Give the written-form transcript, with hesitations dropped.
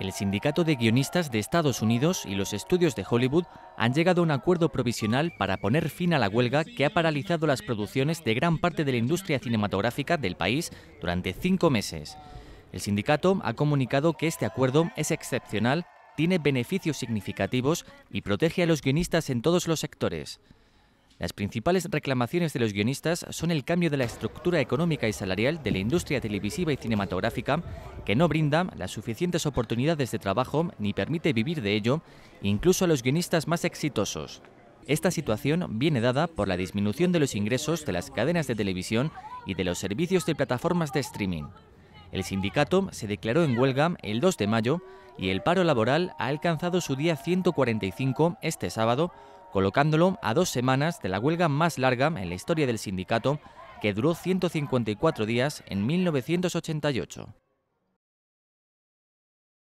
El Sindicato de Guionistas de Estados Unidos y los estudios de Hollywood han llegado a un acuerdo provisional para poner fin a la huelga que ha paralizado las producciones de gran parte de la industria cinematográfica del país durante 5 meses. El sindicato ha comunicado que este acuerdo es excepcional, tiene beneficios significativos y protege a los guionistas en todos los sectores. Las principales reclamaciones de los guionistas son el cambio de la estructura económica y salarial de la industria televisiva y cinematográfica, que no brinda las suficientes oportunidades de trabajo ni permite vivir de ello, incluso a los guionistas más exitosos. Esta situación viene dada por la disminución de los ingresos de las cadenas de televisión y de los servicios de plataformas de streaming. El sindicato se declaró en huelga el 2 de mayo y el paro laboral ha alcanzado su día 145 este sábado, colocándolo a 2 semanas de la huelga más larga en la historia del sindicato, que duró 154 días en 1988.